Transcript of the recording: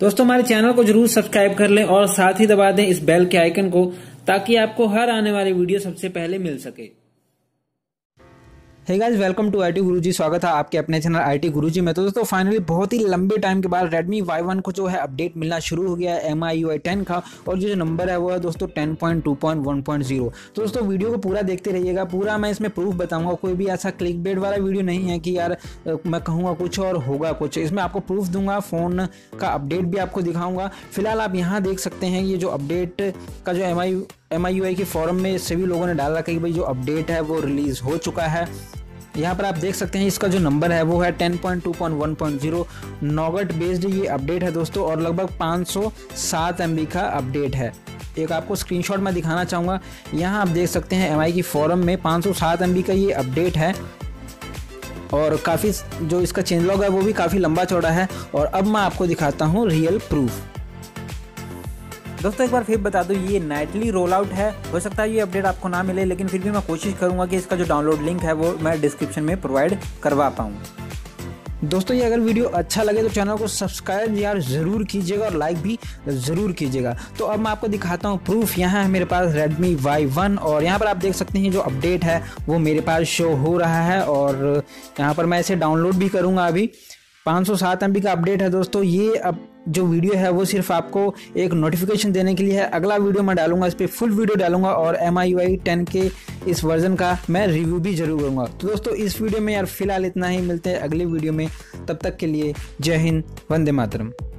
दोस्तों हमारे चैनल को जरूर सब्सक्राइब कर लें और साथ ही दबा दें इस बेल के आइकन को, ताकि आपको हर आने वाली वीडियो सबसे पहले मिल सके। Hey guys, welcome to IT Guruji. स्वागत है आपके अपने चैनल IT गुरुजी में। तो दोस्तों फाइनली बहुत ही लंबे टाइम के बाद Redmi Y1 को जो है अपडेट मिलना शुरू हो गया है MIUI 10 का, और जो नंबर है वो है दोस्तों 10.2.1.0। तो दोस्तों वीडियो को पूरा देखते रहिएगा, पूरा मैं इसमें प्रूफ बताऊंगा। कोई भी ऐसा क्लिक बेट वाला वीडियो नहीं है कि यार मैं कहूँगा कुछ और होगा कुछ। इसमें आपको प्रूफ दूंगा, फ़ोन का अपडेट भी आपको दिखाऊँगा। फिलहाल आप यहाँ देख सकते हैं ये जो अपडेट का जो MIUI के फॉरम में सभी लोगों ने डाला कि भाई जो अपडेट है वो रिलीज़ हो चुका है। यहाँ पर आप देख सकते हैं इसका जो नंबर है वो है 10.2.1.0 नॉगट बेस्ड ये अपडेट है दोस्तों, और लगभग 507 MB का अपडेट है। एक आपको स्क्रीनशॉट में दिखाना चाहूँगा। यहाँ आप देख सकते हैं MIUI की फॉरम में 507 MB का ये अपडेट है, और काफ़ी जो इसका चेंजलॉग है वो भी काफ़ी लंबा चौड़ा है। और अब मैं आपको दिखाता हूँ रियल प्रूफ। दोस्तों एक बार फिर बता दूं, ये नाइटली रोल आउट है। हो सकता है ये अपडेट आपको ना मिले, लेकिन फिर भी मैं कोशिश करूंगा कि इसका जो डाउनलोड लिंक है वो मैं डिस्क्रिप्शन में प्रोवाइड करवा पाऊँ। दोस्तों ये अगर वीडियो अच्छा लगे तो चैनल को सब्सक्राइब यार ज़रूर कीजिएगा और लाइक भी ज़रूर कीजिएगा। तो अब मैं आपको दिखाता हूँ प्रूफ। यहाँ है मेरे पास Redmi Y1, और यहाँ पर आप देख सकते हैं जो अपडेट है वो मेरे पास शो हो रहा है, और यहाँ पर मैं इसे डाउनलोड भी करूँगा। अभी 507 MB का अपडेट है दोस्तों। ये अब जो वीडियो है वो सिर्फ आपको एक नोटिफिकेशन देने के लिए है। अगला वीडियो मैं डालूंगा, इस पर फुल वीडियो डालूंगा, और MIUI 10 के इस वर्जन का मैं रिव्यू भी जरूर करूंगा। तो दोस्तों इस वीडियो में यार फिलहाल इतना ही, मिलते हैं अगले वीडियो में। तब तक के लिए जय हिंद, वंदे मातरम।